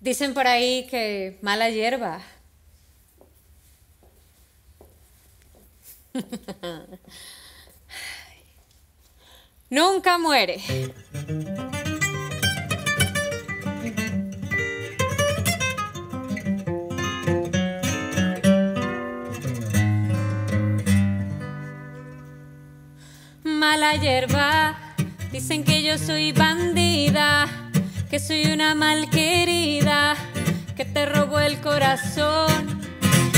Dicen por ahí que mala hierba. Nunca muere. Mala hierba, dicen que yo soy bandida, que soy una malquerida, que te robó el corazón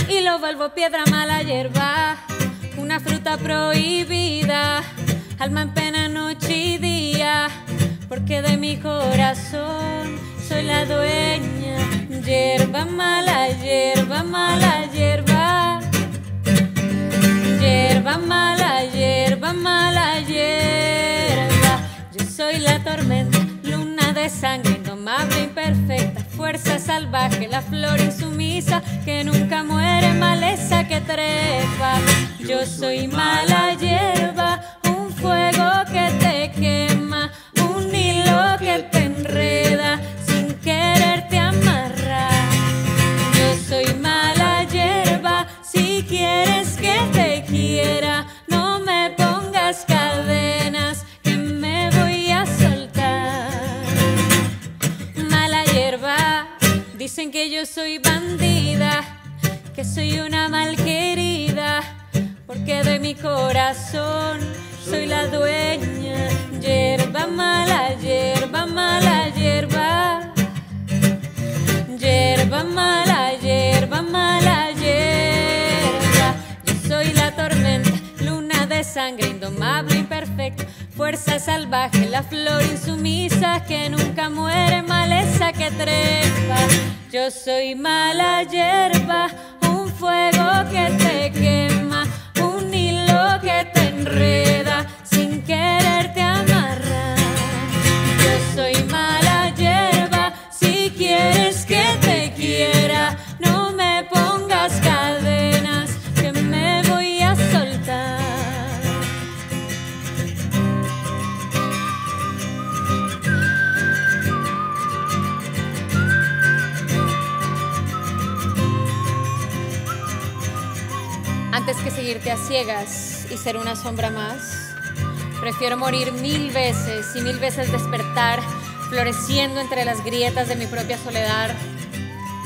y lo vuelvo piedra. Mala hierba, una fruta prohibida, alma en pena noche y día, porque de mi corazón soy la dueña. Hierba, mala hierba, mala hierba. Hierba, mala hierba, mala hierba. Yo soy la tormenta, luna de sangre indomable, imperfecta, fuerza salvaje, la flor insumisa que nunca muere, maleza que trepa. Yo soy mala hierba, un fuego que te quema, un hilo que te enreda, sin querer te amarra. Yo soy mala hierba, si quieres que te quiera, no me pongas cadenas que me voy a soltar. Mala hierba, dicen que yo soy bandida, que soy una malquerida, porque de mi corazón soy la dueña. Hierba, mala hierba, mala hierba. Hierba, mala hierba, mala hierba. Yo soy la tormenta, luna de sangre indomable, imperfecta, fuerza salvaje, la flor insumisa que nunca muere, maleza que trepa. Yo soy mala hierba, un fuego que te quema, un hilo que te enreda, sin querer te amarra. Yo soy mala hierba, si quieres que te quiera, no me pongas cadenas que me voy a soltar. Antes que seguirte a ciegas y ser una sombra más, prefiero morir 1000 veces y 1000 veces despertar, floreciendo entre las grietas de mi propia soledad,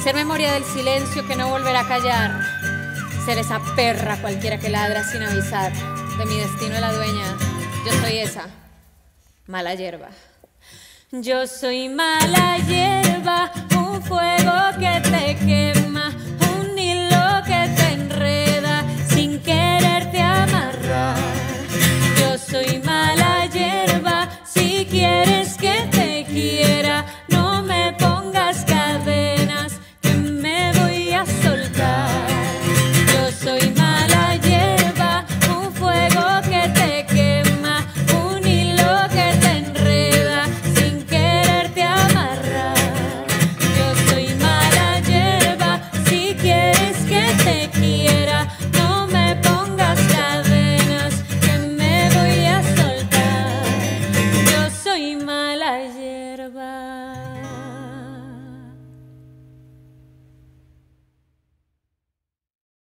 ser memoria del silencio que no volverá a callar, ser esa perra cualquiera que ladra sin avisar, de mi destino de la dueña. Yo soy esa mala hierba. Yo soy mala hierba, un fuego que te quema.